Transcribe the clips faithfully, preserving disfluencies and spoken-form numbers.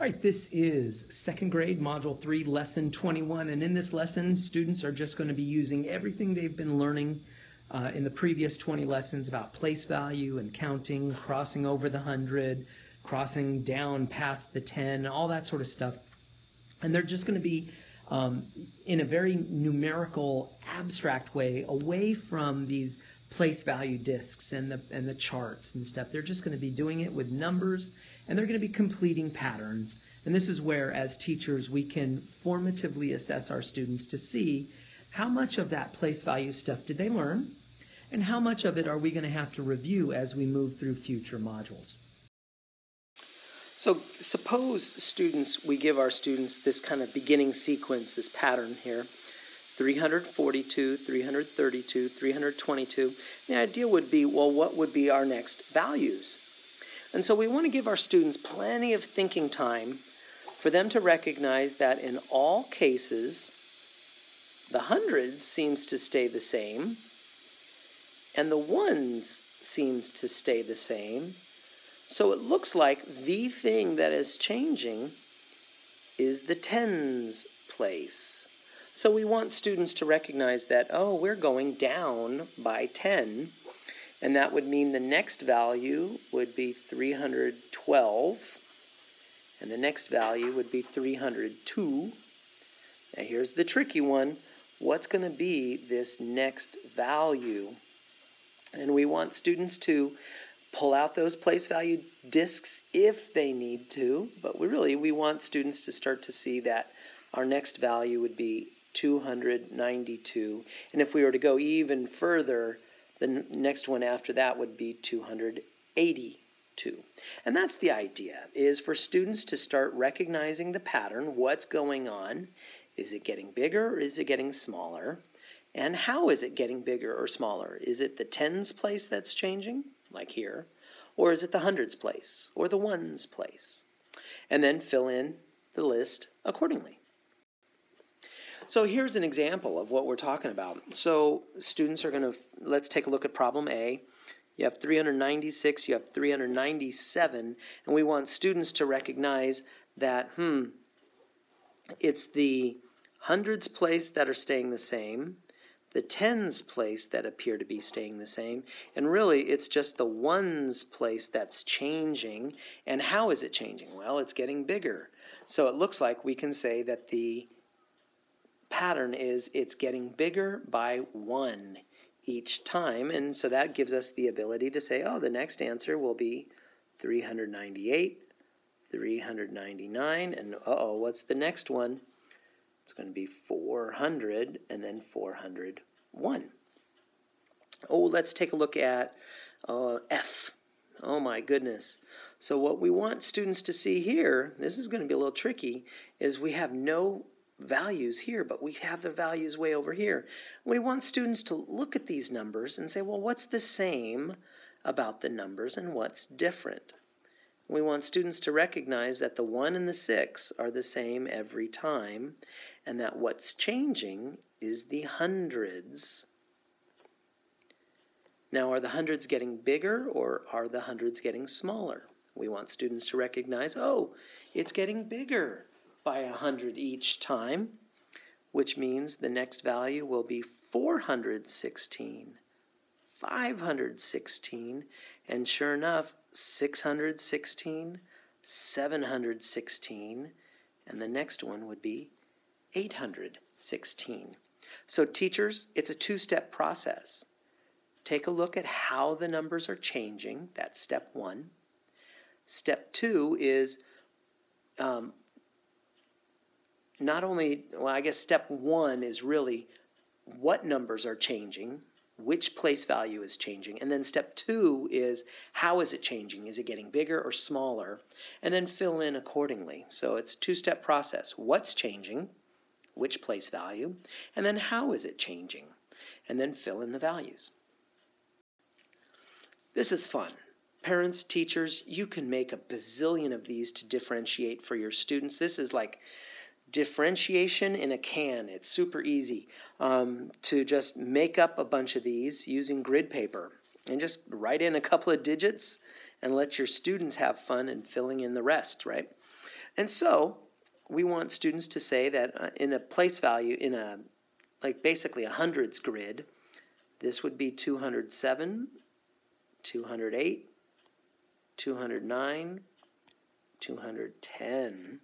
All right, this is second grade, module three, lesson twenty-one. And in this lesson, students are just going to be using everything they've been learning uh, in the previous twenty lessons about place value and counting, crossing over the hundred, crossing down past the ten, all that sort of stuff. And they're just going to be, um, in a very numerical, abstract way, away from these place value discs and the and the charts and stuff. They're just going to be doing it with numbers, and they're going to be completing patterns. And this is where, as teachers, we can formatively assess our students to see how much of that place value stuff did they learn, and how much of it are we going to have to review as we move through future modules. So suppose, students, we give our students this kind of beginning sequence, this pattern here. three hundred forty-two, three hundred thirty-two, three hundred twenty-two. The idea would be, well, what would be our next values? And so we want to give our students plenty of thinking time for them to recognize that in all cases, the hundreds seems to stay the same, and the ones seems to stay the same. So it looks like the thing that is changing is the tens place. So we want students to recognize that, oh, we're going down by ten, and that would mean the next value would be three hundred twelve, and the next value would be three hundred two. Now here's the tricky one. What's going to be this next value? And we want students to pull out those place value discs if they need to, but we really, we want students to start to see that our next value would be two hundred ninety-two, and if we were to go even further, the next one after that would be two hundred eighty-two. And that's the idea, is for students to start recognizing the pattern, what's going on, is it getting bigger or is it getting smaller, and how is it getting bigger or smaller? Is it the tens place that's changing, like here, or is it the hundreds place or the ones place? And then fill in the list accordingly. So here's an example of what we're talking about. So students are going to, let's take a look at problem A. You have three hundred ninety-six, you have three hundred ninety-seven, and we want students to recognize that, hmm, it's the hundreds place that are staying the same, the tens place that appear to be staying the same, and really it's just the ones place that's changing. And how is it changing? Well, it's getting bigger. So it looks like we can say that the pattern is it's getting bigger by one each time, and so that gives us the ability to say, oh, the next answer will be three hundred ninety-eight, three hundred ninety-nine, and uh-oh, what's the next one? It's going to be four hundred, and then four hundred one. Oh, let's take a look at uh, F. Oh my goodness. So what we want students to see here, this is going to be a little tricky, is we have no values here, but we have the values way over here. We want students to look at these numbers and say, well, what's the same about the numbers and what's different? We want students to recognize that the one and the six are the same every time, and that what's changing is the hundreds. Now, are the hundreds getting bigger or are the hundreds getting smaller? We want students to recognize, oh, it's getting bigger by one hundred each time, which means the next value will be four hundred sixteen, five hundred sixteen, and sure enough, six hundred sixteen, seven hundred sixteen, and the next one would be eight hundred sixteen. So teachers, it's a two-step process. Take a look at how the numbers are changing. That's step one. Step two is um, Not only, well, I guess step one is really what numbers are changing, which place value is changing, and then step two is how is it changing? Is it getting bigger or smaller? And then fill in accordingly. So it's a two-step process. What's changing, which place value, and then how is it changing? And then fill in the values. This is fun. Parents, teachers, you can make a bazillion of these to differentiate for your students. This is like differentiation in a can. It's super easy um, to just make up a bunch of these using grid paper and just write in a couple of digits and let your students have fun in filling in the rest, right? And so we want students to say that in a place value, in a like basically a hundreds grid, this would be two hundred seven, two hundred eight, two hundred nine, two hundred ten.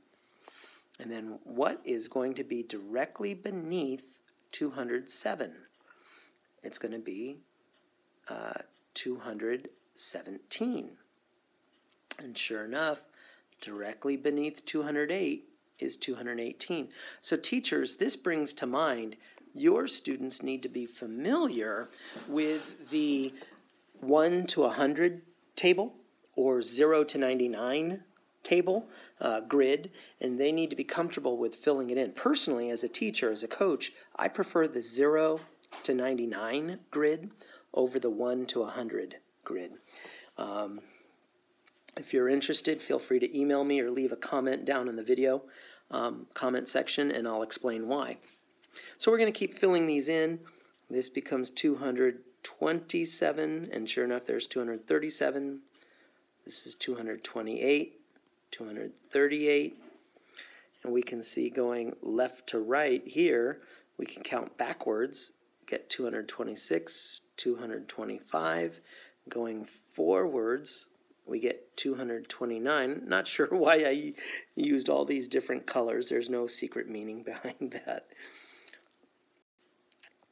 And then what is going to be directly beneath two hundred seven? It's going to be uh, two hundred seventeen. And sure enough, directly beneath two hundred eight is two hundred eighteen. So teachers, this brings to mind your students need to be familiar with the one to one hundred table or zero to ninety-nine table uh, grid, and they need to be comfortable with filling it in. Personally, as a teacher, as a coach, I prefer the zero to ninety-nine grid over the one to one hundred grid. Um, if you're interested, feel free to email me or leave a comment down in the video um, comment section, and I'll explain why. So we're going to keep filling these in. This becomes two hundred twenty-seven, and sure enough, there's two hundred thirty-seven. This is two hundred twenty-eight, two hundred thirty-eight, and we can see going left to right here, we can count backwards, get two hundred twenty-six, two hundred twenty-five. Going forwards, we get two hundred twenty-nine. Not sure why I used all these different colors. There's no secret meaning behind that.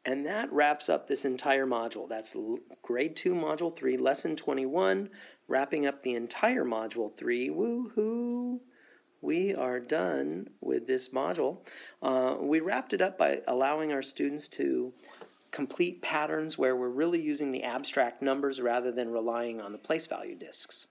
And that wraps up this entire module. That's grade two, module three, lesson twenty-one, wrapping up the entire module three. Woohoo! We are done with this module. Uh, we wrapped it up by allowing our students to complete patterns where we're really using the abstract numbers rather than relying on the place value disks.